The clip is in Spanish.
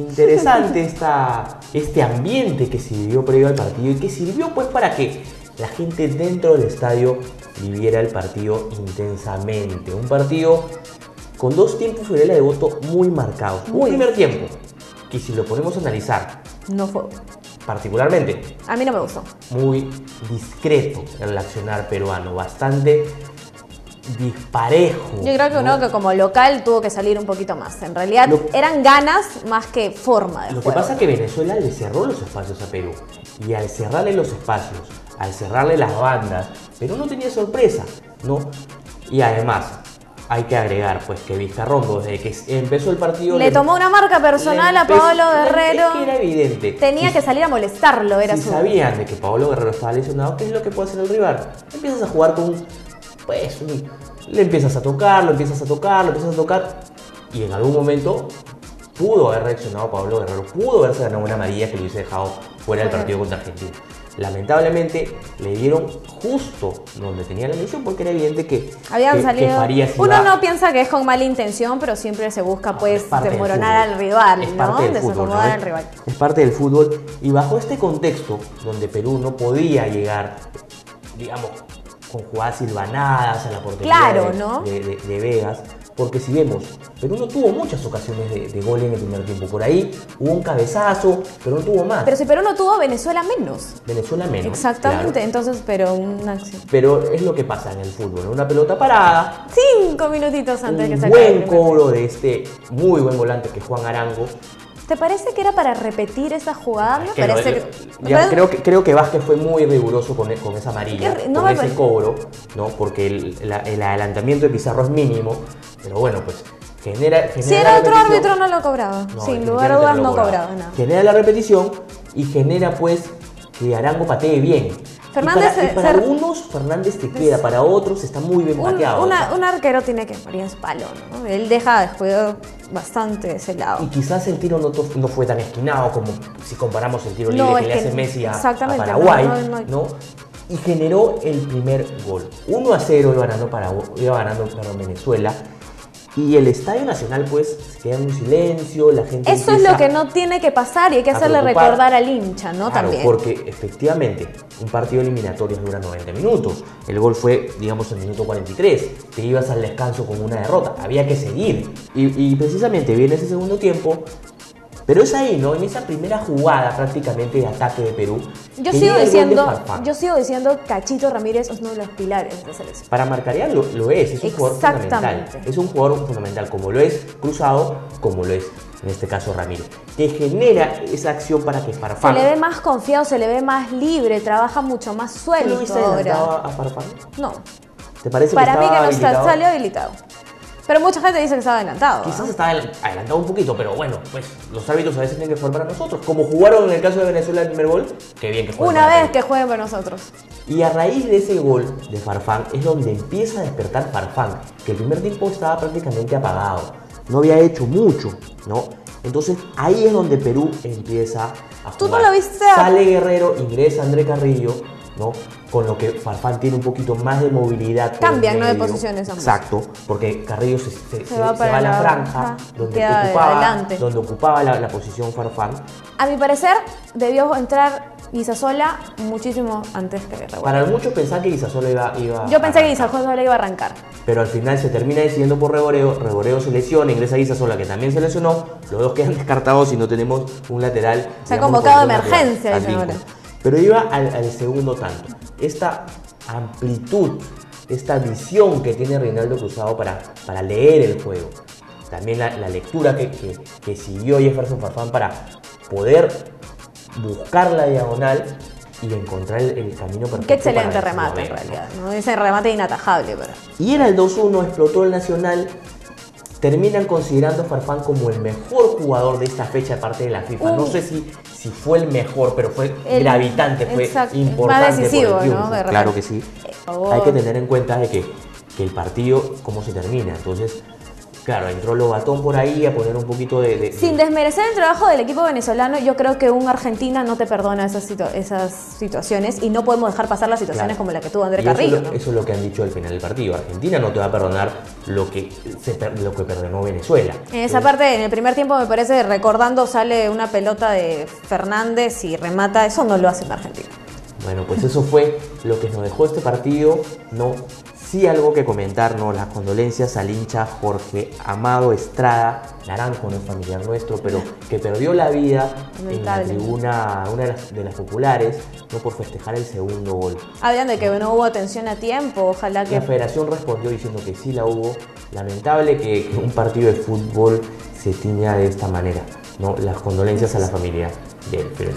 interesante este ambiente que se vivió previo al partido y que sirvió pues para que la gente dentro del estadio viviera el partido intensamente. Un partido con dos tiempos finales de voto muy marcados. Un primer tiempo que, si lo podemos analizar, no fue, particularmente, a mí no me gustó. Muy discreto el accionar peruano, bastante disparejo. Yo creo que uno que como local tuvo que salir un poquito más. En realidad eran ganas más que forma de juego. Lo que pasa es que Venezuela le cerró los espacios a Perú. Y al cerrarle los espacios, al cerrarle las bandas, Perú no tenía sorpresa, ¿no? Y además hay que agregar pues que Vizcarrondo, desde que empezó el partido, le tomó una marca personal a Paolo Guerrero. Es que era evidente. Tenía que salir a molestarlo. Era si sabían de que Paolo Guerrero estaba lesionado, ¿qué es lo que puede hacer el rival? Empiezas a jugar con, pues, le empiezas a tocar, lo empiezas a tocar, lo empiezas a tocar. Y en algún momento pudo haber reaccionado Paolo Guerrero, pudo haberse ganado una amarilla que lo hubiese dejado fuera del partido contra Argentina. Lamentablemente le dieron justo donde tenía la lesión, porque era evidente que habían salido. Uno no piensa que es con mala intención, pero siempre se busca pues desmoronar al rival, ¿no? Desacomodar al rival. Es parte del fútbol. Y bajo este contexto, donde Perú no podía llegar, digamos, con jugadas silvanadas a la portería, claro, ¿no?, de Vegas. Porque si vemos, Perú no tuvo muchas ocasiones de gol en el primer tiempo. Por ahí hubo un cabezazo, pero no tuvo más. Pero si Perú no tuvo, Venezuela menos. Venezuela menos. Exactamente, claro. Entonces, pero una acción. Pero es lo que pasa en el fútbol, una pelota parada. 5 minutitos antes de que se acabe. Un buen cobro de este muy buen volante que es Juan Arango. ¿Te parece que era para repetir esa jugada? Es que parece no, creo que Vázquez fue muy riguroso con esa amarilla, con ese cobro, ¿no? Porque el adelantamiento de Pizarro es mínimo, pero bueno, pues genera si era otro árbitro no lo cobraba, no, sin lugar a dudas no cobraba nada. Genera la repetición y genera pues que Arango patee bien. Fernández, y para algunos Fernández te queda, para otros está muy bien pateado. Un arquero tiene que morir en palo, ¿no? Él deja de jugar bastante ese lado. Y quizás el tiro no fue tan esquinado como si comparamos el tiro libre que le hace Messi a Paraguay, ¿no? Y generó el primer gol. 1-0 iba ganando Venezuela. Y el Estadio Nacional pues se queda en un silencio, la gente... Eso es lo que no tiene que pasar y hay que hacerle recordar al hincha, ¿no? Claro, también. Porque efectivamente un partido eliminatorio dura 90 minutos. El gol fue, digamos, el minuto 43. Te ibas al descanso con una derrota. Había que seguir. Y precisamente viene ese segundo tiempo. Pero es ahí, ¿no? En esa primera jugada prácticamente de ataque de Perú. Yo sigo diciendo Cachito Ramírez es uno de los pilares de esa selección. Para Markarián lo es un jugador fundamental. Es un jugador fundamental, como lo es Cruzado, como lo es en este caso Ramírez. Que genera esa acción para que Farfán... Se le ve más confiado, se le ve más libre, trabaja mucho más suelto. ¿No viste adelantado a Farfán? No. ¿Te parece que estaba habilitado? Para mí que no salió habilitado. Pero mucha gente dice que estaba adelantado. Quizás estaba adelantado un poquito, pero bueno, pues los árbitros a veces tienen que jugar para nosotros. Como jugaron en el caso de Venezuela el primer gol, qué bien que jueguen. Una vez que jueguen para nosotros. Y a raíz de ese gol de Farfán es donde empieza a despertar Farfán, que el primer tiempo estaba prácticamente apagado. No había hecho mucho, ¿no? Entonces ahí es donde Perú empieza a jugar. ¿Tú no lo viste? Sale Guerrero, ingresa André Carrillo, ¿no? Con lo que Farfán tiene un poquito más de movilidad. Cambian, ¿no?, de posiciones. Ambos. Exacto, porque Carrillo se va a la franja donde ocupaba la posición Farfán. A mi parecer, debió entrar Guizasola muchísimo antes que Reboreo. Para muchos pensaban que Guizasola iba Yo pensé que Guizasola iba a arrancar. Pero al final se termina decidiendo por Reboreo. Reboreo se lesiona, ingresa Guizasola, que también se lesionó. Los dos quedan descartados y no tenemos un lateral. Se ha convocado de emergencia ahora. Pero iba al segundo tanto. Esta amplitud, esta visión que tiene Rinaldo Cruzado para leer el juego. También la lectura que siguió Jefferson Farfán para poder buscar la diagonal y encontrar el camino perfecto. Qué excelente remate en realidad, ¿no? Ese remate inatajable. Pero... Y era el 2-1, explotó el Nacional. Terminan considerando a Farfán como el mejor jugador de esta fecha de parte de la FIFA. No sé si fue el mejor, pero fue gravitante, fue importante. Más decisivo, por el triunfo, ¿no? Claro que sí. Hay que tener en cuenta de que el partido, cómo se termina. Entonces, Claro, entró Lobatón por ahí a poner un poquito de... Sin desmerecer el trabajo del equipo venezolano, yo creo que un Argentina no te perdona esas situaciones, y no podemos dejar pasar las situaciones, claro, como la que tuvo André Carrillo. Eso es lo que han dicho al final del partido. Argentina no te va a perdonar lo que perdonó Venezuela. En esa parte, en el primer tiempo, me parece, recordando, sale una pelota de Fernández y remata. Eso no lo hace en Argentina. Bueno, pues eso fue lo que nos dejó este partido. No... Sí, algo que comentarnos, las condolencias al hincha Jorge Amado Estrada, Naranjo, no es familiar nuestro, pero que perdió la vida en la tribuna, una de las populares, no, por festejar el segundo gol. Hablan de que no hubo atención a tiempo, ojalá que... La federación respondió diciendo que sí la hubo. Lamentable que un partido de fútbol se tiña de esta manera, ¿no? Las condolencias a la familia del Perú.